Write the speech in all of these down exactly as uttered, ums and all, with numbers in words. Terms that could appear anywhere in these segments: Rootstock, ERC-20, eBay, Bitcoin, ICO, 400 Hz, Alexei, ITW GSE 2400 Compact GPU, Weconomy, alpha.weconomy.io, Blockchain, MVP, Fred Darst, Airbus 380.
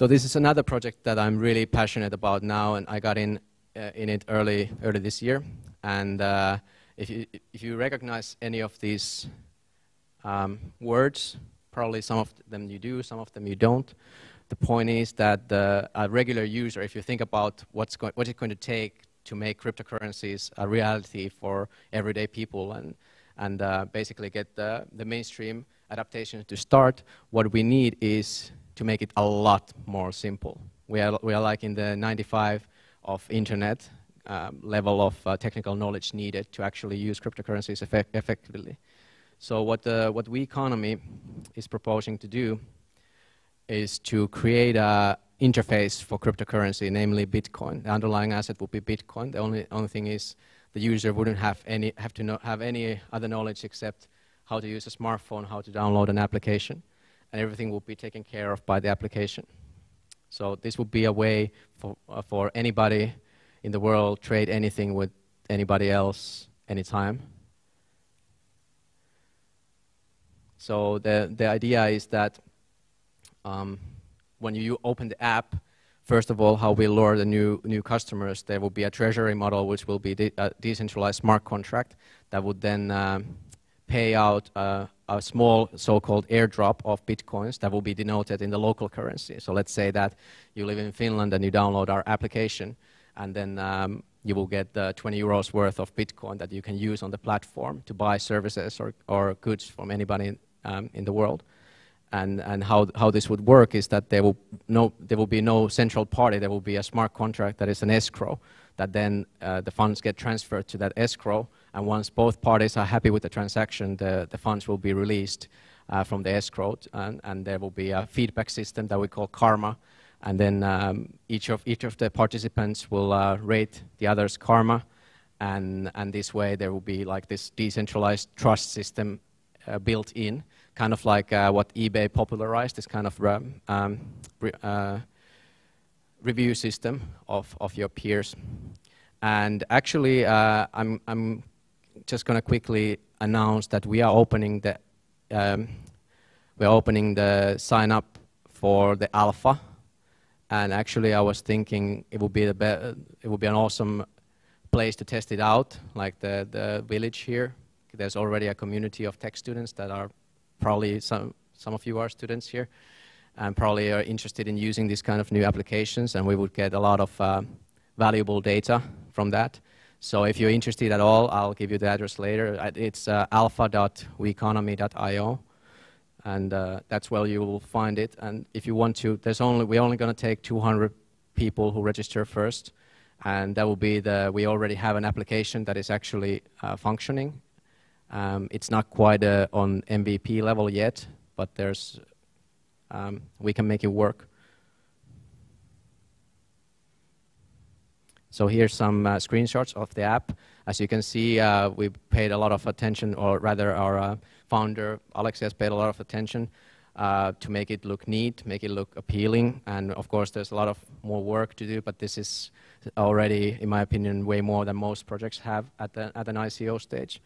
So this is another project that I'm really passionate about now, and I got in uh, in it early early this year. And uh, if you if you recognize any of these um, words, probably some of them you do, some of them you don't. The point is that the a regular user, if you think about what's going, what it's going to take to make cryptocurrencies a reality for everyday people, and and uh, basically get the, the mainstream adaptation to start, what we need is to make it a lot more simple. We are, we are like in the ninety-five of internet um, level of uh, technical knowledge needed to actually use cryptocurrencies effect effectively. So what the, what Weconomy is proposing to do is to create a interface for cryptocurrency, namely Bitcoin. The underlying asset would be Bitcoin. The only only thing is the user wouldn't have any have to know, have any other knowledge except how to use a smartphone, how to download an application, and everything will be taken care of by the application. So this would be a way for uh, for anybody in the world trade anything with anybody else anytime. So the the idea is that. Um, when you open the app, first of all, how we lure the new new customers, there will be a treasury model, which will be de a decentralized smart contract that would then um, pay out uh, a small so-called airdrop of bitcoins that will be denoted in the local currency. So let's say that you live in Finland and you download our application, and then um, you will get uh, twenty euros worth of bitcoin that you can use on the platform to buy services or, or goods from anybody um, in the world. And, and how, how this would work is that there will, no, there will be no central party. There will be a smart contract that is an escrow, that then uh, the funds get transferred to that escrow. And once both parties are happy with the transaction, the, the funds will be released uh, from the escrow. And, and there will be a feedback system that we call karma. And then um, each, of, each of the participants will uh, rate the other's karma. And, and this way there will be like this decentralized trust system uh, built in. Kind of like uh, what eBay popularized, this kind of um, re uh, review system of, of your peers. And actually, uh, I'm, I'm just going to quickly announce that we are opening the um, we're opening the sign up for the alpha. And actually, I was thinking it would be the be it would be an awesome place to test it out, like the the village here. There's already a community of tech students that are. Probably some, some of you are students here and probably are interested in using these kind of new applications, and we would get a lot of uh, valuable data from that. So if you're interested at all, I'll give you the address later. It's uh, alpha dot weconomy dot i o, and uh, that's where you will find it. And if you want to, there's only, we're only going to take two hundred people who register first, and that will be the, we already have an application that is actually uh, functioning. Um, it's not quite uh, on M V P level yet, but there's, um, we can make it work. So here's some uh, screenshots of the app. As you can see, uh, we paid a lot of attention, or rather our uh, founder, Alexei, has paid a lot of attention uh, to make it look neat, make it look appealing. And of course, there's a lot of more work to do, but this is already, in my opinion, way more than most projects have at, the, at an I C O stage.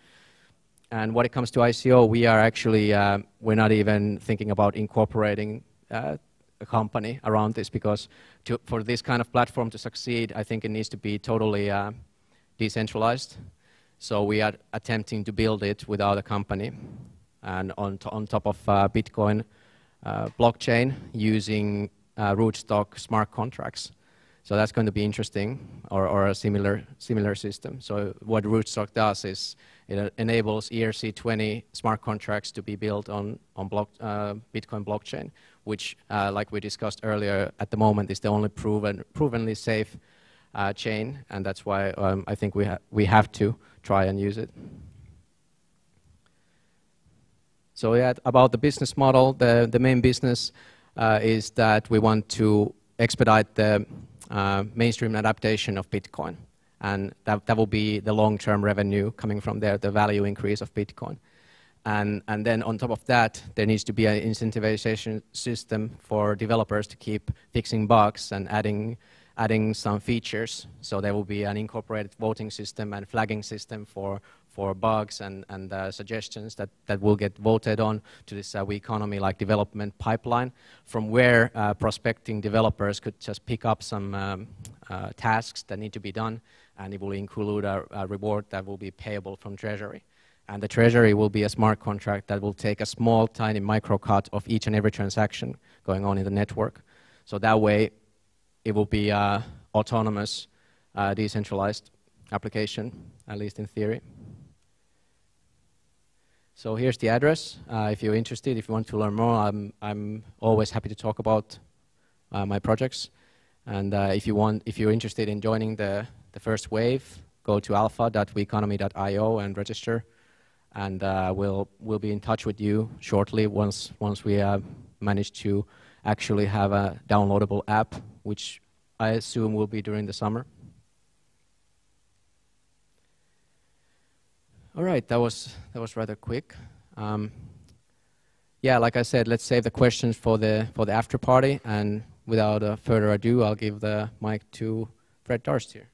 And when it comes to I C O, we are actually, uh, we're not even thinking about incorporating uh, a company around this, because to, for this kind of platform to succeed, I think it needs to be totally uh, decentralized. So we are attempting to build it without a company, and on, to, on top of uh, Bitcoin uh, blockchain using uh, Rootstock smart contracts. So that's going to be interesting, or, or a similar, similar system. So what Rootstock does is it enables E R C twenty smart contracts to be built on, on block, uh, Bitcoin blockchain, which, uh, like we discussed earlier, at the moment is the only proven, provenly safe uh, chain. And that's why um, I think we, ha we have to try and use it. So yeah, about the business model, the, the main business uh, is that we want to expedite the Uh, mainstream adaptation of Bitcoin, and that, that will be the long-term revenue coming from there, the value increase of Bitcoin. And, and then on top of that, there needs to be an incentivization system for developers to keep fixing bugs and adding, adding some features. So there will be an incorporated voting system and flagging system for, for bugs and, and uh, suggestions that, that will get voted on to this uh, Weconomy-like development pipeline, from where uh, prospecting developers could just pick up some um, uh, tasks that need to be done, and it will include a, a reward that will be payable from Treasury. And the Treasury will be a smart contract that will take a small, tiny micro cut of each and every transaction going on in the network. So that way, it will be an autonomous, uh, decentralized application, at least in theory. So here's the address. Uh, if you're interested, if you want to learn more, I'm, I'm always happy to talk about uh, my projects. And uh, if, you want, if you're interested in joining the, the first wave, go to alpha dot weconomy dot i o and register. And uh, we'll, we'll be in touch with you shortly once, once we uh, manage to actually have a downloadable app, which I assume will be during the summer. All right, that was, that was rather quick. Um, yeah, like I said, let's save the questions for the, for the after party. And without uh, further ado, I'll give the mic to Fred Darst here.